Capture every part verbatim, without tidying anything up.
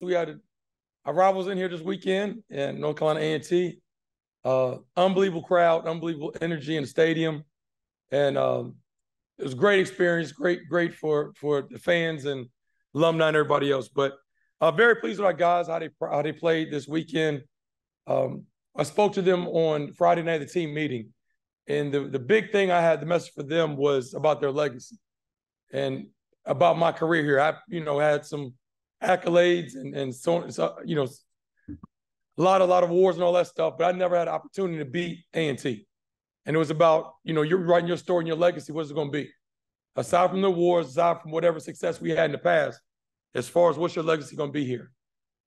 we had our rivals in here this weekend in North Carolina A and T. Uh, unbelievable crowd, unbelievable energy in the stadium. And um, it was a great experience, great, great for, for the fans and alumni and everybody else. But I'm uh, very pleased with our guys, how they, how they played this weekend. Um, I spoke to them on Friday night at the team meeting. And the, the big thing I had, the message for them was about their legacy and about my career here. I, you know, had some accolades and, and so, so, you know, a lot, a lot of awards and all that stuff, but I never had an opportunity to beat A and T. And it was about, you know, you're writing your story and your legacy, what's it going to be? Aside from the awards, aside from whatever success we had in the past, as far as what's your legacy going to be here?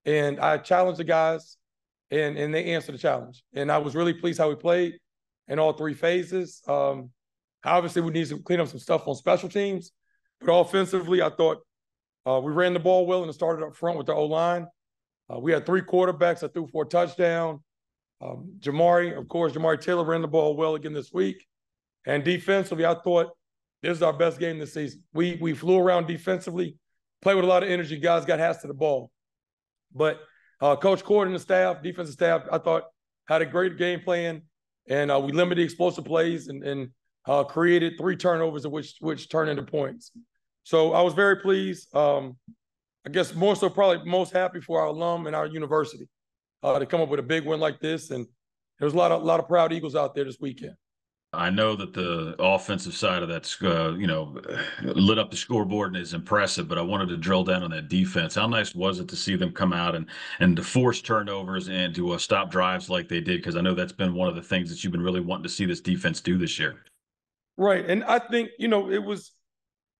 And I challenged the guys, and, and they answered the challenge. And I was really pleased how we played in all three phases. Um, obviously, we need to clean up some stuff on special teams, but offensively, I thought uh, we ran the ball well and it started up front with the O-line. Uh, we had three quarterbacks that threw for a touchdown. Um, Jamari, of course, Jamari Taylor ran the ball well again this week. And defensively, I thought this is our best game this season. We, we flew around defensively, played with a lot of energy. Guys got hands to the ball. But uh, Coach Cord and the staff, defensive staff, I thought had a great game plan. And uh, we limited explosive plays and, and uh, created three turnovers, which which turned into points. So I was very pleased. Um, I guess more so probably most happy for our alum and our university uh, to come up with a big win like this. And there was a lot of, a lot of proud Eagles out there this weekend. I know that the offensive side of that, uh, you know, lit up the scoreboard and is impressive, but I wanted to drill down on that defense. How nice was it to see them come out and, and to force turnovers and to uh, stop drives like they did? Because I know that's been one of the things that you've been really wanting to see this defense do this year. Right. And I think, you know, it was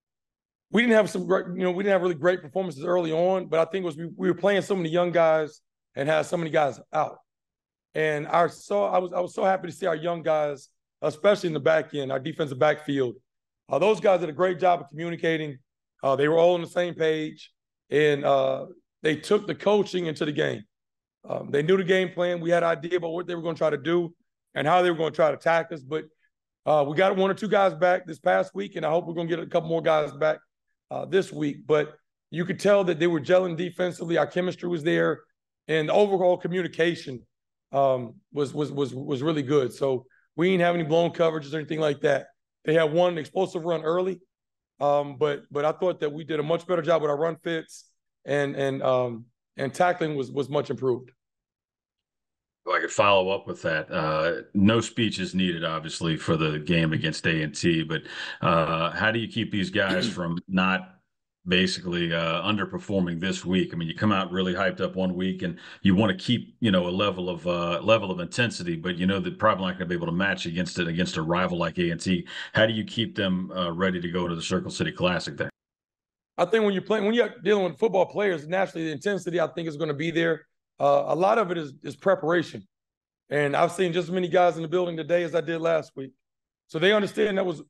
– we didn't have some great – you know, we didn't have really great performances early on, but I think it was we, we were playing so many young guys and had so many guys out. And I saw – I was I was so happy to see our young guys – especially in the back end, our defensive backfield. Uh, those guys did a great job of communicating. Uh, they were all on the same page, and uh, they took the coaching into the game. Um, they knew the game plan. We had an idea about what they were going to try to do and how they were going to try to attack us. But uh, we got one or two guys back this past week, and I hope we're going to get a couple more guys back uh, this week. But you could tell that they were gelling defensively. Our chemistry was there, and the overall communication um, was was was was really good. So we didn't have any blown coverages or anything like that. They had one explosive run early, um, but but I thought that we did a much better job with our run fits, and and um, and tackling was was much improved. I could follow up with that. Uh, no speech is needed, obviously, for the game against A and T, but uh, how do you keep these guys from not – basically uh, underperforming this week? I mean, you come out really hyped up one week and you want to keep, you know, a level of uh, level of intensity, but you know, they're probably not going to be able to match against it against a rival like A and T. How do you keep them uh, ready to go to the Circle City Classic there? I think when you're playing, when you're dealing with football players, naturally the intensity I think is going to be there. Uh, a lot of it is, is preparation. And I've seen just as many guys in the building today as I did last week. So they understand that was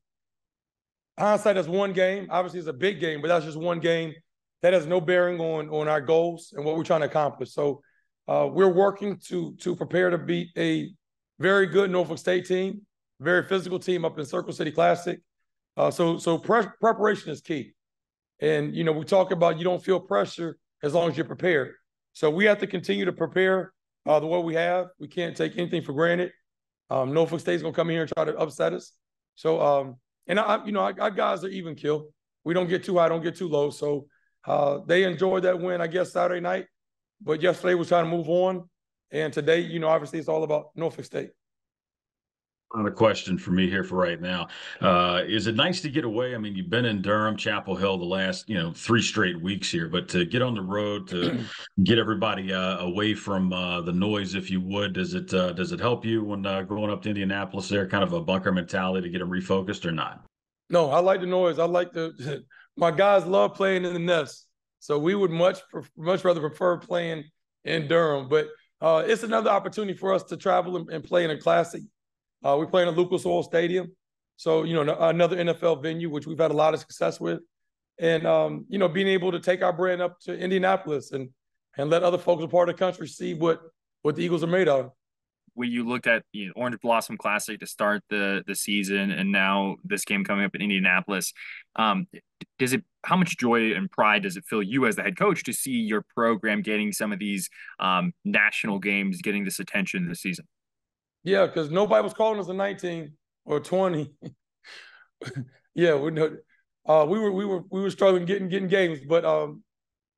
hindsight, that's one game. Obviously, it's a big game, but that's just one game. That has no bearing on, on our goals and what we're trying to accomplish. So uh, we're working to, to prepare to beat a very good Norfolk State team, very physical team up in Circle City Classic. Uh, so so pre- preparation is key. And, you know, we talk about you don't feel pressure as long as you're prepared. So we have to continue to prepare uh, the way we have. We can't take anything for granted. Um, Norfolk State's going to come here and try to upset us. So, um, And, I, you know, our, our guys are even keel. We don't get too high, don't get too low. So uh, they enjoyed that win, I guess, Saturday night. But yesterday was trying to move on. And today, you know, obviously it's all about Norfolk State. Another question for me here for right now. Uh, is it nice to get away? I mean, you've been in Durham, Chapel Hill the last, you know, three straight weeks here, but to get on the road, to get everybody uh, away from uh, the noise, if you would, does it uh, does it help you when uh, growing up to Indianapolis there, kind of a bunker mentality to get them refocused or not? No, I like the noise. I like the – my guys love playing in the nest, so we would much much rather prefer playing in Durham. But uh, it's another opportunity for us to travel and, and play in a classic. Uh, we're playing at Lucas Oil Stadium, so, you know, another N F L venue, which we've had a lot of success with. And, um, you know, being able to take our brand up to Indianapolis and and let other folks apart of the country see what, what the Eagles are made of. when you looked at the you know, Orange Blossom Classic to start the the season, and now this game coming up in Indianapolis, um, does it? How much joy and pride does it fill you as the head coach to see your program getting some of these um, national games, getting this attention this season? Yeah, because nobody was calling us a nineteen or twenty. yeah, we know uh, we were we were we were struggling getting getting games, but um,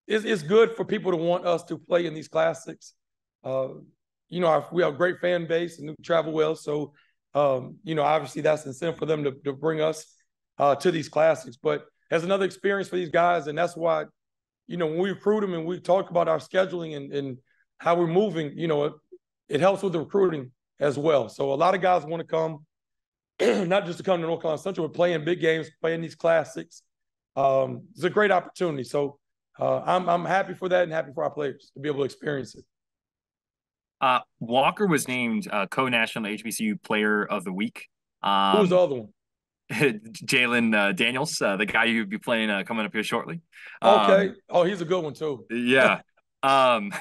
it's it's good for people to want us to play in these classics. Uh, you know, our, we have a great fan base and we travel well. So, um, you know, obviously that's an incentive for them to, to bring us uh, to these classics. But there's another experience for these guys. And that's why, you know, when we recruit them and we talk about our scheduling and, and how we're moving, you know, it, it helps with the recruiting as well. So a lot of guys want to come, not just to come to North Carolina Central, but playing big games, playing these classics. Um, it's a great opportunity. So uh, I'm, I'm happy for that and happy for our players to be able to experience it. Uh, Walker was named uh, co-national H B C U Player of the Week. Um, Who's the other one? Jaylen uh, Daniels, uh, the guy you'll be playing uh, coming up here shortly. Um, okay. Oh, he's a good one too. yeah. Um,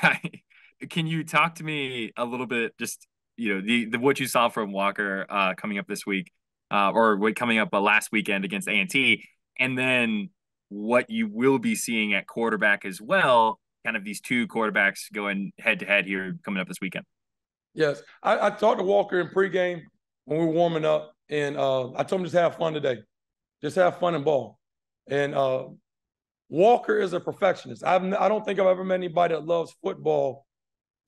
can you talk to me a little bit, just you know, the, the what you saw from Walker uh, coming up this week, uh, or what coming up uh, last weekend against A and T, and then what you will be seeing at quarterback as well. Kind of these two quarterbacks going head-to-head here coming up this weekend. Yes. I, I talked to Walker in pregame when we were warming up, and uh, I told him just have fun today. Just have fun and ball. And uh, Walker is a perfectionist. I've, I don't think I've ever met anybody that loves football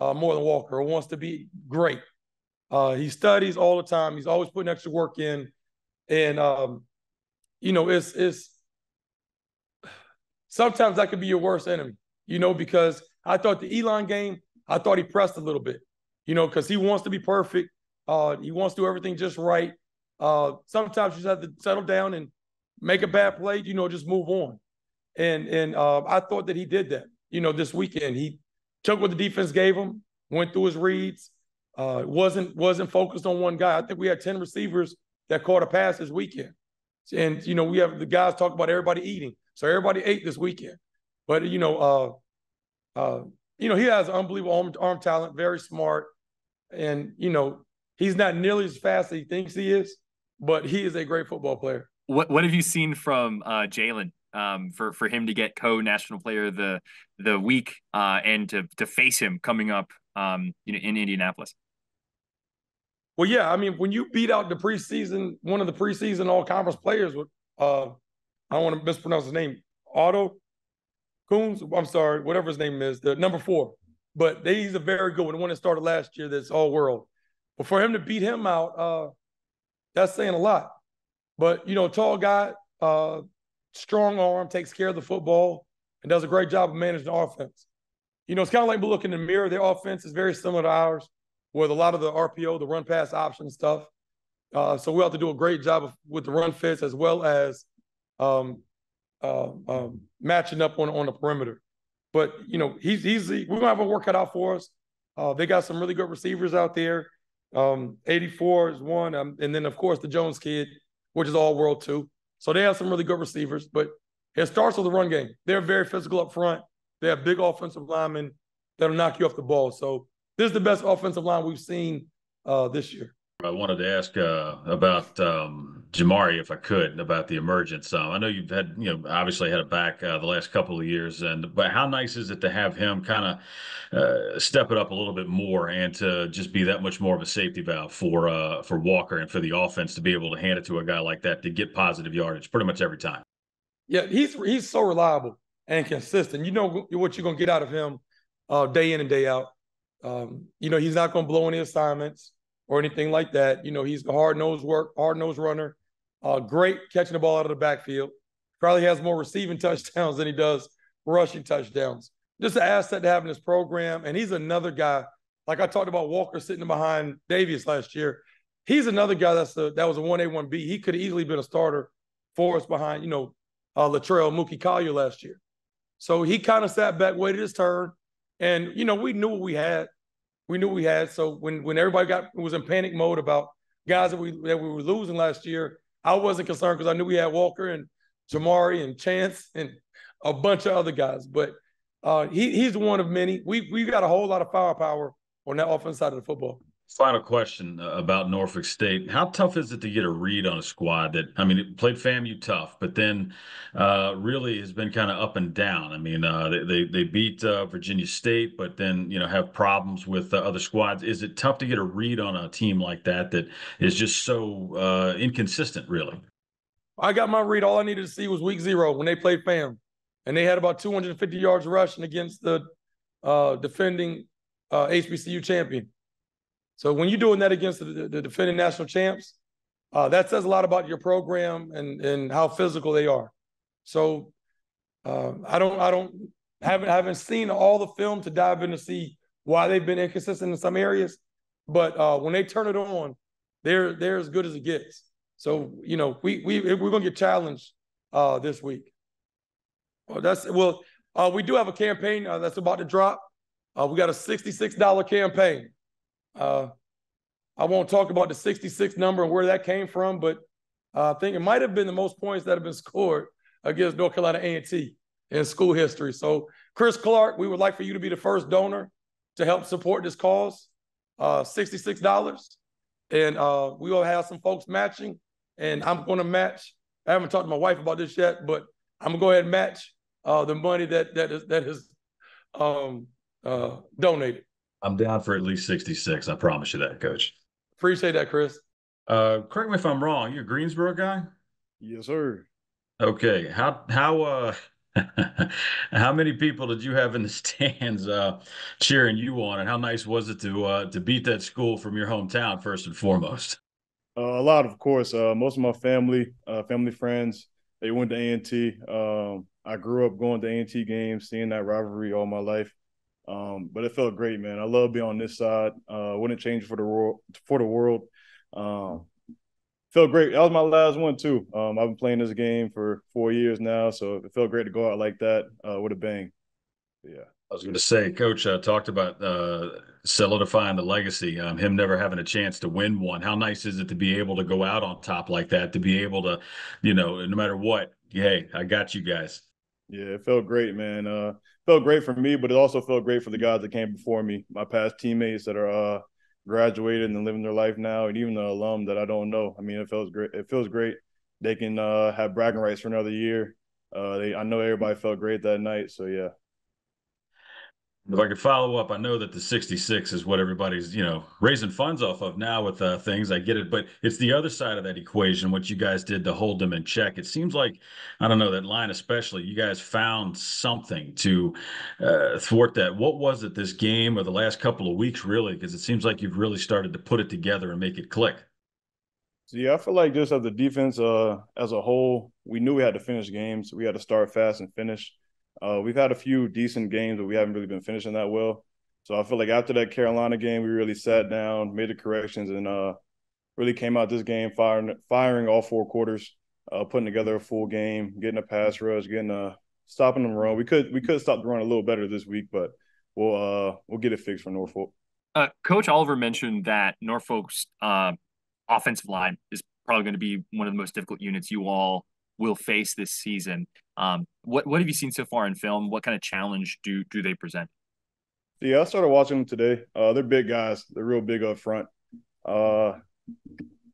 uh, more than Walker or wants to be great. Uh, he studies all the time. He's always putting extra work in. And, um, you know, it's, it's – sometimes that could be your worst enemy. You know, because I thought the Elon game, I thought he pressed a little bit, you know, because he wants to be perfect. Uh, he wants to do everything just right. Uh, sometimes you just have to settle down and make a bad play, you know, just move on. And and uh, I thought that he did that, you know, this weekend. He took what the defense gave him, went through his reads, uh, wasn't wasn't focused on one guy. I think we had ten receivers that caught a pass this weekend. And, you know, we have the guys talk about everybody eating. So everybody ate this weekend. But, you know, uh, uh, you know, he has unbelievable arm, arm talent, very smart. And, you know, he's not nearly as fast as he thinks he is, but he is a great football player. What What have you seen from uh, Jaylen um, for, for him to get co-national player of the, the week uh, and to, to face him coming up um, you know, in Indianapolis? Well, yeah, I mean, when you beat out the preseason, one of the preseason all-conference players, with, uh, I don't want to mispronounce his name, Otto Coons, I'm sorry, whatever his name is, the number four. But they, he's a very good one, the one that started last year that's all-world. But for him to beat him out, uh, that's saying a lot. But, you know, tall guy, uh, strong arm, takes care of the football, and does a great job of managing the offense. You know, it's kind of like we look in the mirror. Their offense is very similar to ours with a lot of the R P O, the run-pass option stuff. Uh, so we have to do a great job of, with the run fits as well as um, – Uh, um, matching up on, on the perimeter. But, you know, he's easy. We're going to have a workout out for us. Uh, they got some really good receivers out there. Um, eighty-four is one. Um, and then, of course, the Jones kid, which is all world too. So they have some really good receivers. But it starts with the run game. They're very physical up front. They have big offensive linemen that'll knock you off the ball. So this is the best offensive line we've seen uh, this year. I wanted to ask uh, about um, Jamari, if I could, about the emergence. Um, I know you've had, you know, obviously had a back uh, the last couple of years, and but how nice is it to have him kind of uh, step it up a little bit more and to just be that much more of a safety valve for uh, for Walker and for the offense to be able to hand it to a guy like that to get positive yardage pretty much every time. Yeah, he's he's so reliable and consistent. You know what you're gonna get out of him uh, day in and day out. Um, you know he's not gonna blow any assignments or anything like that. You know, he's the hard-nosed work, hard-nosed runner, uh, great catching the ball out of the backfield. Probably has more receiving touchdowns than he does rushing touchdowns. Just an asset to have in his program. And he's another guy, like I talked about Walker sitting behind Davis last year. He's another guy that's a, that was a one A, one B. He could have easily been a starter for us behind, you know, uh, Latrell Mookie Collier last year. So he kind of sat back, waited his turn. And, you know, we knew what we had. We knew we had. So when, when everybody got was in panic mode about guys that we that we were losing last year, I wasn't concerned because I knew we had Walker and Jamari and Chance and a bunch of other guys. But uh, he he's one of many. We we've got a whole lot of firepower on that offense side of the football. Final question about Norfolk State. How tough is it to get a read on a squad that, I mean, it played FAMU tough, but then uh, really has been kind of up and down? I mean, uh, they, they, they beat uh, Virginia State, but then, you know, have problems with uh, other squads. Is it tough to get a read on a team like that that is just so uh, inconsistent, really? I got my read. All I needed to see was week zero when they played FAM. And they had about two hundred fifty yards rushing against the uh, defending uh, H B C U champion. So when you're doing that against the, the defending national champs, uh, that says a lot about your program and, and how physical they are. So uh, I don't I don't haven't haven't seen all the film to dive in to see why they've been inconsistent in some areas. But uh, when they turn it on, they're they're as good as it gets. So you know we we we're gonna get challenged uh, this week. Well, that's well uh, we do have a campaign uh, that's about to drop. Uh, we got a sixty-six dollar campaign. Uh, I won't talk about the sixty-six number and where that came from, but uh, I think it might have been the most points that have been scored against North Carolina A and T in school history. So, Chris Clark, we would like for you to be the first donor to help support this cause, uh, sixty-six dollars. And uh, we will have some folks matching, and I'm going to match. I haven't talked to my wife about this yet, but I'm going to go ahead and match uh, the money that that is, that is um, uh, donated. I'm down for at least sixty-six. I promise you that, Coach. Appreciate that, Chris. Uh, correct me if I'm wrong. You're a Greensboro guy? Yes, sir. Okay. How how uh, how many people did you have in the stands uh, cheering you on, and how nice was it to uh, to beat that school from your hometown first and foremost? Uh, a lot, of course. Uh, most of my family, uh, family friends, they went to A and T. Um, I grew up going to A and T games, seeing that rivalry all my life. Um, but it felt great, man. I love being on this side. Uh, wouldn't change for the world. For the world, um, felt great. That was my last one too. Um, I've been playing this game for four years now, so it felt great to go out like that uh, with a bang. But yeah. I was going to say, Coach uh, talked about uh, solidifying the legacy, um, him never having a chance to win one. How nice is it to be able to go out on top like that? To be able to, you know, no matter what, hey, I got you guys. Yeah, it felt great, man. Uh, felt great for me, but it also felt great for the guys that came before me, my past teammates that are uh, graduated and living their life now, and even the alum that I don't know. I mean, it feels great. It feels great. They can uh, have bragging rights for another year. Uh, they, I know everybody felt great that night, so yeah. If I could follow up, I know that the sixty-six is what everybody's, you know, raising funds off of now with uh, things. I get it, but it's the other side of that equation, what you guys did to hold them in check. It seems like, I don't know, that line especially, you guys found something to uh, thwart that. What was it this game or the last couple of weeks, really? Because it seems like you've really started to put it together and make it click. So, yeah, I feel like just as the defense uh, as a whole, we knew we had to finish games. We had to start fast and finish. Uh, we've had a few decent games, but we haven't really been finishing that well. So I feel like after that Carolina game, we really sat down, made the corrections, and uh, really came out this game firing firing all four quarters, uh, putting together a full game, getting a pass rush, getting a stopping them run. We could we could stop the run a little better this week, but we'll uh, we'll get it fixed for Norfolk. Uh, Coach Oliver mentioned that Norfolk's uh, offensive line is probably going to be one of the most difficult units you all will face this season. Um, what what have you seen so far in film? What kind of challenge do do they present? Yeah, I started watching them today. Uh, they're big guys. They're real big up front. Uh,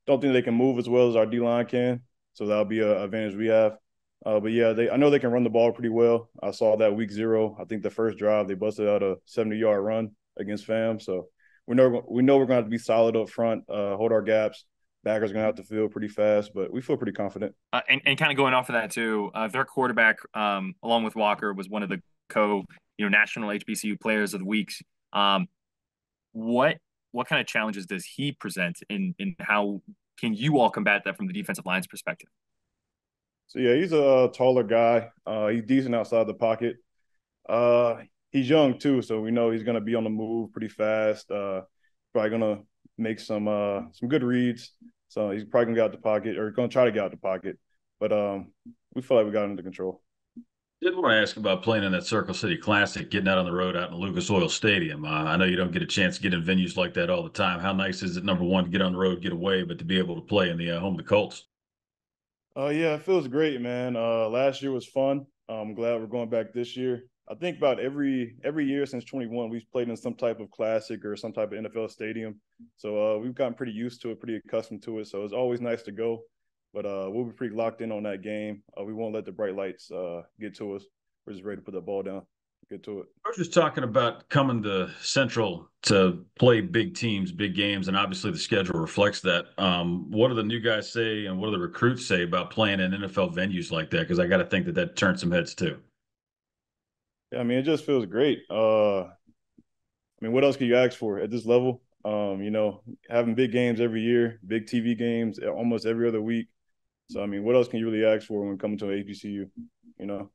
don't think they can move as well as our D-line can, so that'll be an advantage we have. Uh, but, yeah, they I know they can run the ball pretty well. I saw that week zero. I think the first drive they busted out a seventy-yard run against FAM. So we know, we know we're going to have to be solid up front, uh, hold our gaps. Backers going to have to feel pretty fast, but we feel pretty confident. Uh, and, and kind of going off of that too, uh, their quarterback, um, along with Walker, was one of the co, you know, national H B C U players of the week. Um, what what kind of challenges does he present, and in, in how can you all combat that from the defensive line's perspective? So yeah, he's a taller guy. Uh, he's decent outside the pocket. Uh, he's young too, so we know he's going to be on the move pretty fast. Uh, probably going to make some uh some good reads. So he's probably gonna get out the pocket, or gonna try to get out the pocket. But um we feel like we got him under control. Did want to ask about playing in that Circle City Classic, getting out on the road out in Lucas Oil Stadium. Uh, I know you don't get a chance to get in venues like that all the time. How nice is it, number one, to get on the road, get away, but to be able to play in the uh, home of the Colts? Oh uh, yeah, it feels great, man. Uh last year was fun. I'm glad we're going back this year. I think about every every year since twenty-one, we've played in some type of classic or some type of N F L stadium. So uh, we've gotten pretty used to it, pretty accustomed to it. So it's always nice to go. But uh, we'll be pretty locked in on that game. Uh, we won't let the bright lights uh, get to us. We're just ready to put that ball down, get to it. I was just talking about coming to Central to play big teams, big games, and obviously the schedule reflects that. Um, what do the new guys say and what do the recruits say about playing in N F L venues like that? Because I got to think that that turns some heads too. Yeah, I mean, it just feels great. Uh, I mean, what else could you ask for at this level? Um, you know, having big games every year, big T V games almost every other week. So, I mean, what else can you really ask for when coming to an H B C U, you know?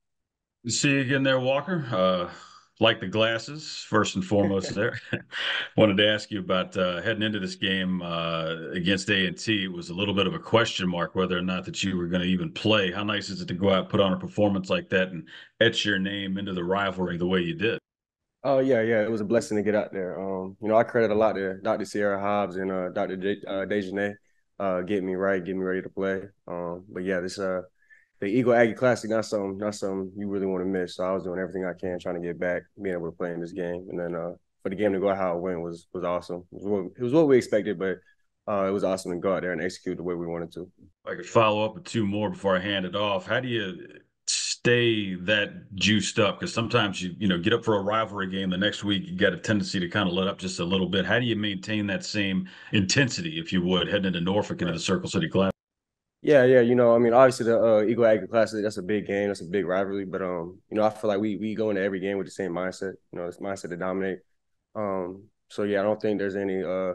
See you again there, Walker. Uh, like the glasses, first and foremost there. Wanted to ask you about uh, heading into this game uh, against A and T. It was a little bit of a question mark whether or not that you were going to even play. How nice is it to go out and put on a performance like that and etch your name into the rivalry the way you did? Oh, yeah, yeah. It was a blessing to get out there. Um, you know, I credit a lot to Doctor Sierra Hobbs and uh, Doctor De- uh, Dejanae uh, getting me right, getting me ready to play. Um, but, yeah, this uh, the Eagle Aggie Classic, not something, not something you really want to miss. So I was doing everything I can trying to get back, being able to play in this game. And then uh, for the game to go out how it went was was awesome. It was what, it was what we expected, but uh, it was awesome to go out there and execute the way we wanted to. I could follow up with two more before I hand it off. How do you – stay that juiced up? Because sometimes you you know get up for a rivalry game, the next week you got a tendency to kind of let up just a little bit. How do you maintain that same intensity, if you would, heading into Norfolk into the Circle City Classic? Yeah, yeah, you know, I mean, obviously the uh, Eagle Aggie Classic, that's a big game, that's a big rivalry, but um, you know, I feel like we we go into every game with the same mindset, you know, this mindset to dominate. Um, so yeah, I don't think there's any uh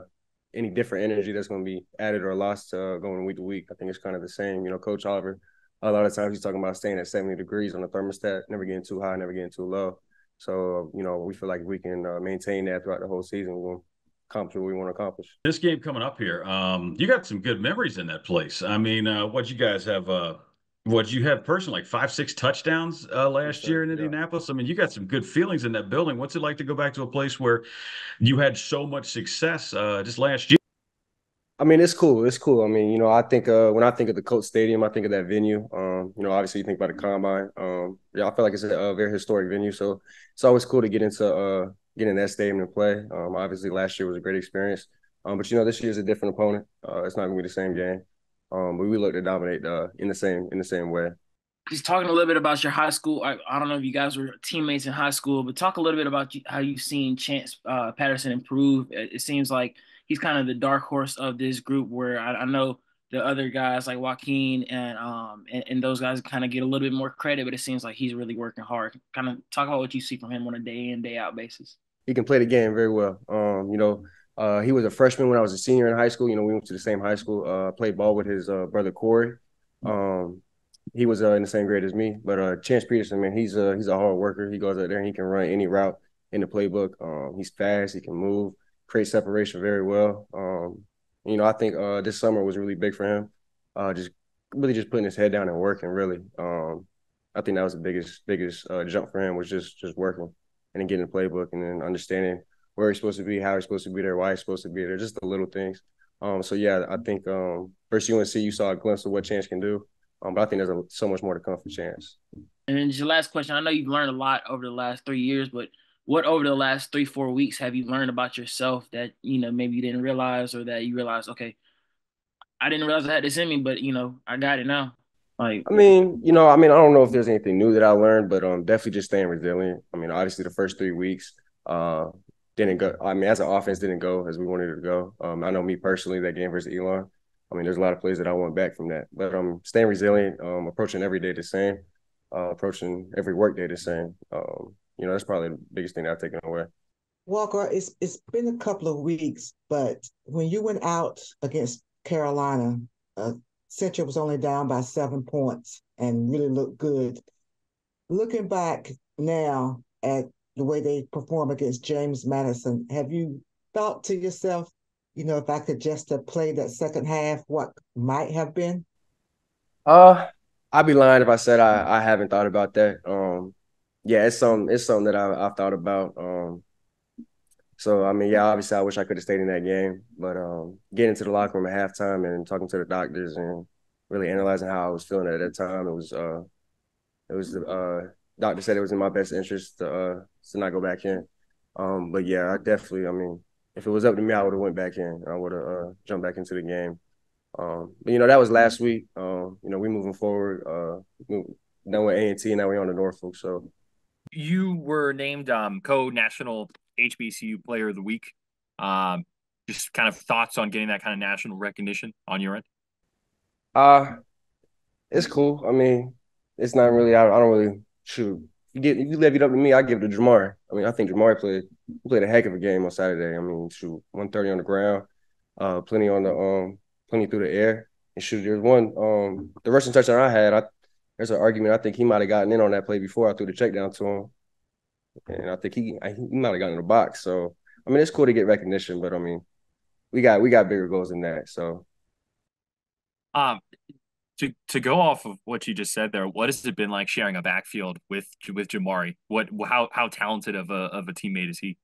any different energy that's going to be added or lost uh, going week to week. I think it's kind of the same. You know, Coach Oliver, a lot of times he's talking about staying at seventy degrees on the thermostat, never getting too high, never getting too low. So, you know, we feel like we can uh, maintain that throughout the whole season. We'll accomplish what we want to accomplish. This game coming up here, um, you got some good memories in that place. I mean, uh, what you guys have, uh, what you have personally, like five, six touchdowns uh, last sure. year in Indianapolis. Yeah. I mean, you got some good feelings in that building. What's it like to go back to a place where you had so much success uh, just last year? I mean, it's cool. It's cool. I mean, you know, I think uh, when I think of the Coach Stadium, I think of that venue. Um, you know, obviously you think about the Combine. Um, yeah, I feel like it's a, a very historic venue. So it's always cool to get into uh, getting that stadium to play. Um, obviously last year was a great experience. Um, but, you know, this year is a different opponent. Uh, it's not going to be the same game. Um, but we look to dominate uh, in the same in the same way. Just talking a little bit about your high school. I, I don't know if you guys were teammates in high school, but talk a little bit about how you've seen Chance uh, Patterson improve. It, it seems like he's kind of the dark horse of this group, where I, I know the other guys like Joaquin and um and, and those guys kind of get a little bit more credit, but it seems like he's really working hard. Kind of talk about what you see from him on a day in, day out basis. He can play the game very well. Um, you know, uh, he was a freshman when I was a senior in high school. You know, we went to the same high school. Uh, played ball with his uh, brother Corey. Um, he was uh, in the same grade as me. But uh, Chance Patterson, man, he's a he's a hard worker. He goes out there and he can run any route in the playbook. Um, he's fast. He can move. Create separation very well. Um, you know, I think uh, this summer was really big for him. Uh, just really just putting his head down and working, really. Um, I think that was the biggest biggest uh, jump for him, was just just working and then getting the playbook and then understanding where he's supposed to be, how he's supposed to be there, why he's supposed to be there, just the little things. Um, so, yeah, I think um, versus U N C, you saw a glimpse of what Chance can do. Um, but I think there's a, so much more to come for Chance. And then just your last question. I know you've learned a lot over the last three years, but what over the last three, four weeks have you learned about yourself that, you know, maybe you didn't realize, or that you realized, okay, I didn't realize I had this in me, but, you know, I got it now? Like, I mean, you know, I mean, I don't know if there's anything new that I learned, but um, definitely just staying resilient. I mean, obviously the first three weeks uh, didn't go. I mean, as an offense didn't go as we wanted it to go. Um, I know me personally, that game versus Elon, I mean, there's a lot of plays that I want back from that. But um, staying resilient, um, approaching every day the same, uh, approaching every work day the same. Um, You know, that's probably the biggest thing that I've taken away. Walker, it's it's been a couple of weeks, but when you went out against Carolina, uh, Central was only down by seven points and really looked good. Looking back now at the way they perform against James Madison, have you thought to yourself, you know, if I could just have played that second half, what might have been? Uh, I'd be lying if I said I, I haven't thought about that. Um. Yeah, it's something, it's something that I, I've thought about. Um, so, I mean, yeah, obviously I wish I could have stayed in that game. But um, getting to the locker room at halftime and talking to the doctors and really analyzing how I was feeling at that time, it was uh, it was uh, doctor said it was in my best interest to uh, to not go back in. Um, but yeah, I definitely, I mean, if it was up to me, I would have went back in. I would have uh, jumped back into the game. Um, but, you know, that was last week. Uh, you know, we moving forward. Uh, we done with A and T, now we're on to Norfolk. So you were named um, co-national H B C U Player of the Week. Um, just kind of thoughts on getting that kind of national recognition on your end? Uh, it's cool. I mean, it's not really, I, I don't really shoot. You get, you levied up to me, I give it to Jamari. I mean, I think Jamari played played a heck of a game on Saturday. I mean, shoot, one thirty on the ground, uh, plenty on the um, plenty through the air, and shoot, there's one um, the rushing touchdown I had. I there's an argument. I think he might have gotten in on that play before I threw the check down to him, and I think he I, he might have gotten in the box. So I mean, it's cool to get recognition, but I mean, we got we got bigger goals than that. So, um. To to go off of what you just said there, what has it been like sharing a backfield with with Jamari? What how how talented of a of a teammate is he?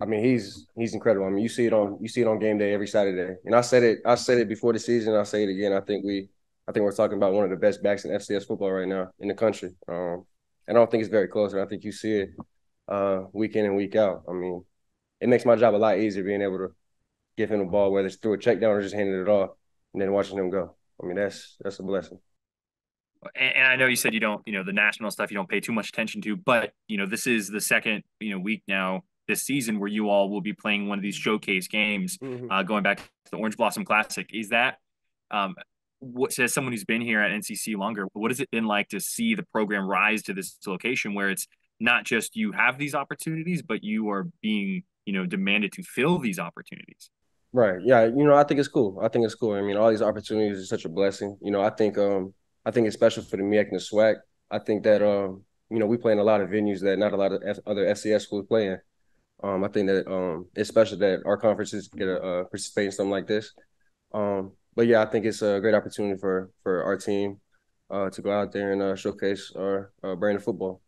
I mean, he's he's incredible. I mean, you see it on you see it on game day every Saturday. And I said it I said it before the season. I say it again. I think we I think we're talking about one of the best backs in F C S football right now in the country. Um, and I don't think it's very close. And I think you see it uh, week in and week out. I mean, it makes my job a lot easier being able to give him the ball, whether it's through a check down or just handing it off, and then watching him go. I mean, that's that's a blessing. And, and I know you said you don't, you know, the national stuff you don't pay too much attention to, but, you know, this is the second, you know, week now this season where you all will be playing one of these showcase games, mm-hmm. uh, going back to the Orange Blossom Classic. Is that, um, what, as someone who's been here at N C C longer, what has it been like to see the program rise to this location where it's not just you have these opportunities, but you are being, you know, demanded to fill these opportunities? Right. Yeah. You know, I think it's cool. I think it's cool. I mean, all these opportunities are such a blessing. You know, I think um, I think it's special for the M E A C and the SWAC. I think that, um, you know, we play in a lot of venues that not a lot of F- other F C S schools play in. Um, I think that um, it's special that our conferences get to uh, participate in something like this. Um, but, yeah, I think it's a great opportunity for, for our team uh, to go out there and uh, showcase our uh, brand of football.